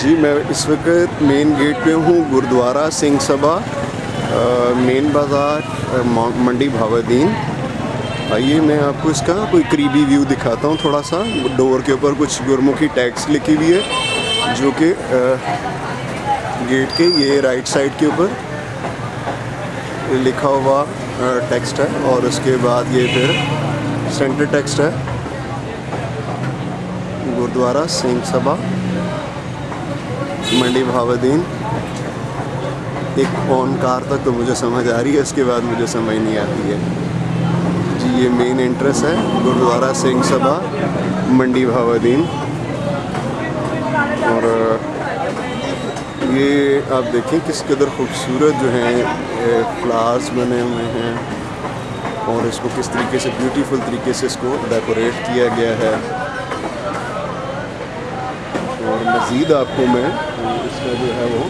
जी मैं इस वक्त मेन गेट पे हूँ, गुरुद्वारा सिंह सभा, मेन बाज़ार, मंडी भावद्दीन। आइए मैं आपको इसका कोई करीबी व्यू दिखाता हूँ। थोड़ा सा डोर के ऊपर कुछ गुरमुखी टैग्स लिखी हुई है जो कि गेट के ये राइट साइड के ऊपर लिखा हुआ टेक्स्ट है और उसके बाद ये फिर सेंटर टेक्स्ट है गुरुद्वारा सिंह सभा मंडी भावद्दीन। एक ऑन कार तक तो मुझे समझ आ रही है, इसके बाद मुझे समझ नहीं आती है जी। ये मेन एंट्रेंस है गुरुद्वारा सिंह सभा मंडी भावद्दीन और ये आप देखें किस कदर खूबसूरत जो हैं फ्लावर्स बने हुए हैं और इसको किस तरीके से ब्यूटीफुल तरीके से इसको डेकोरेट किया गया है। और मज़ीद आपको मैं इसका जो है वो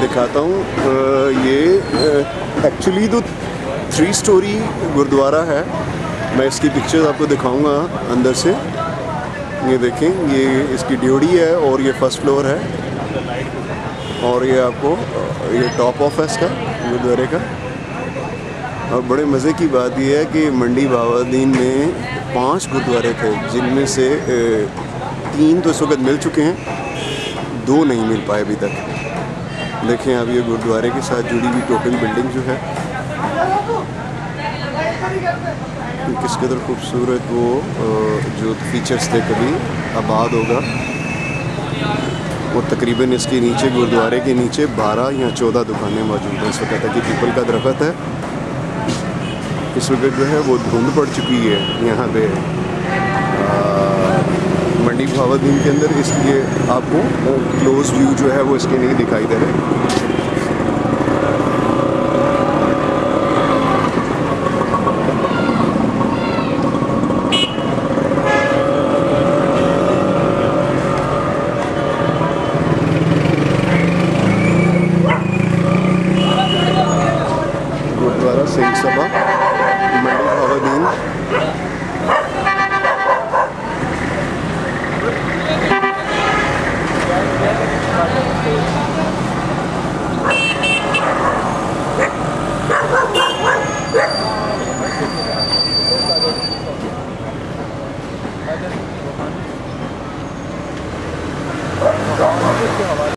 दिखाता हूँ। ये एक्चुअली तो 3 स्टोरी गुरुद्वारा है। मैं इसकी पिक्चर्स आपको दिखाऊंगा अंदर से। ये देखें, ये इसकी ड्योढ़ी है और ये 1st फ्लोर है और ये आपको ये टॉप ऑफ है इसका गुरुद्वारे का। और बड़े मज़े की बात यह है कि मंडी भावद्दीन में 5 गुरुद्वारे थे जिनमें से 3 तो इस वक्त मिल चुके हैं, 2 नहीं मिल पाए अभी तक। देखें आप, ये गुरुद्वारे के साथ जुड़ी हुई टोटल बिल्डिंग जो है किस कदर खूबसूरत वो जो फीचर्स थे कभी आबाद होगा। और तकरीबन इसके नीचे गुरुद्वारे के नीचे 12 या 14 दुकानें मौजूद हैं। इस वक्त है कि पीपल का दरख्त है, इस वक्त जो है वो धुंध पड़ चुकी है यहाँ पे मंडी भावद्दीन के अंदर, इसलिए आपको क्लोज व्यू जो है वो इसके नहीं दिखाई दे रहे। गुरुद्वारा सिंह सभा मंडी भावद्दीन।